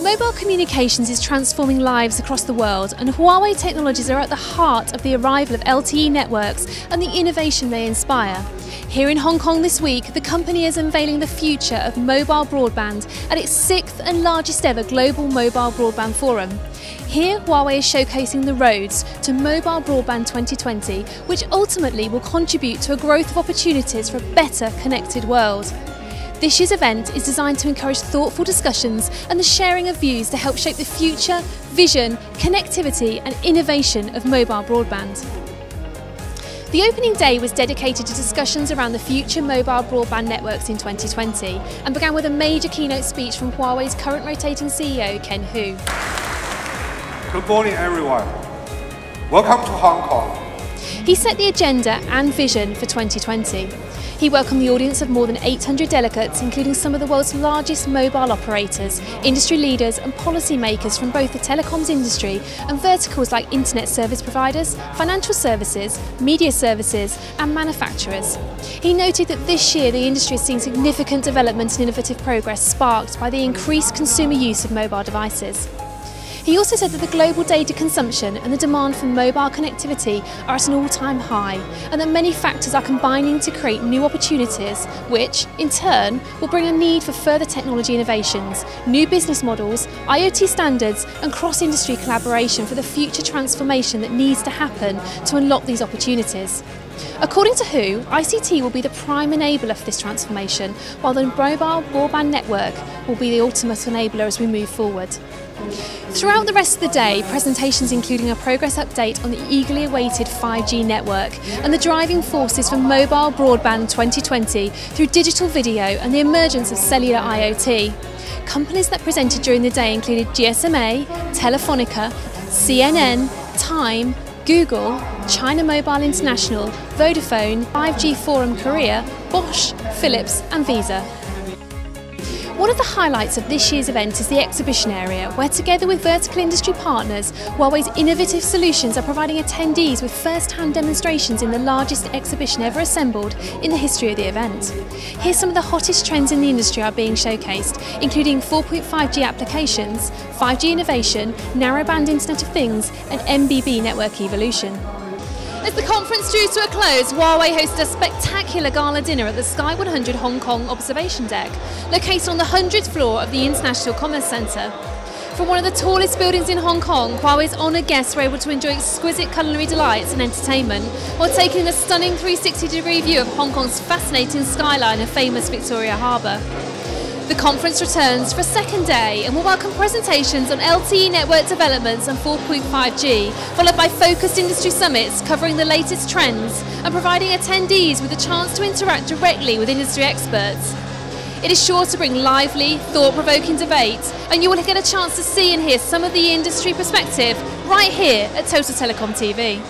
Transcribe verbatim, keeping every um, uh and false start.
Mobile communications is transforming lives across the world, and Huawei technologies are at the heart of the arrival of L T E networks and the innovation they inspire. Here in Hong Kong this week, the company is unveiling the future of mobile broadband at its sixth and largest ever Global Mobile Broadband Forum. Here, Huawei is showcasing the roads to Mobile Broadband twenty twenty, which ultimately will contribute to a growth of opportunities for a better connected world. This year's event is designed to encourage thoughtful discussions and the sharing of views to help shape the future, vision, connectivity and innovation of mobile broadband. The opening day was dedicated to discussions around the future mobile broadband networks in twenty twenty and began with a major keynote speech from Huawei's current rotating C E O, Ken Hu. Good morning, everyone. Welcome to Hong Kong. He set the agenda and vision for twenty twenty. He welcomed the audience of more than eight hundred delegates, including some of the world's largest mobile operators, industry leaders and policy makers from both the telecoms industry and verticals like internet service providers, financial services, media services and manufacturers. He noted that this year the industry has seen significant development and innovative progress sparked by the increased consumer use of mobile devices. He also said that the global data consumption and the demand for mobile connectivity are at an all-time high, and that many factors are combining to create new opportunities, which, in turn, will bring a need for further technology innovations, new business models, I O T standards and cross-industry collaboration for the future transformation that needs to happen to unlock these opportunities. According to Hu, I C T will be the prime enabler for this transformation, while the mobile broadband network will be the ultimate enabler as we move forward. Throughout the rest of the day, presentations including a progress update on the eagerly awaited five G network and the driving forces for Mobile Broadband twenty twenty through digital video and the emergence of cellular I O T. Companies that presented during the day included G S M A, Telefonica, C N N, Time, Google, China Mobile International, Vodafone, five G Forum Korea, Bosch, Philips and Visa. One of the highlights of this year's event is the exhibition area, where together with vertical industry partners, Huawei's innovative solutions are providing attendees with first-hand demonstrations in the largest exhibition ever assembled in the history of the event. Here some of the hottest trends in the industry are being showcased, including four point five G applications, five G innovation, narrowband Internet of Things and M B B network evolution. As the conference drew to a close, Huawei hosted a spectacular gala dinner at the Sky one hundred Hong Kong observation deck, located on the hundredth floor of the International Commerce Centre. From one of the tallest buildings in Hong Kong, Huawei's honoured guests were able to enjoy exquisite culinary delights and entertainment, while taking a stunning three sixty degree view of Hong Kong's fascinating skyline and famous Victoria Harbour. The conference returns for a second day and will welcome presentations on L T E network developments and four point five G, followed by focused industry summits covering the latest trends and providing attendees with a chance to interact directly with industry experts. It is sure to bring lively, thought-provoking debate, and you will get a chance to see and hear some of the industry perspective right here at Total Telecom T V.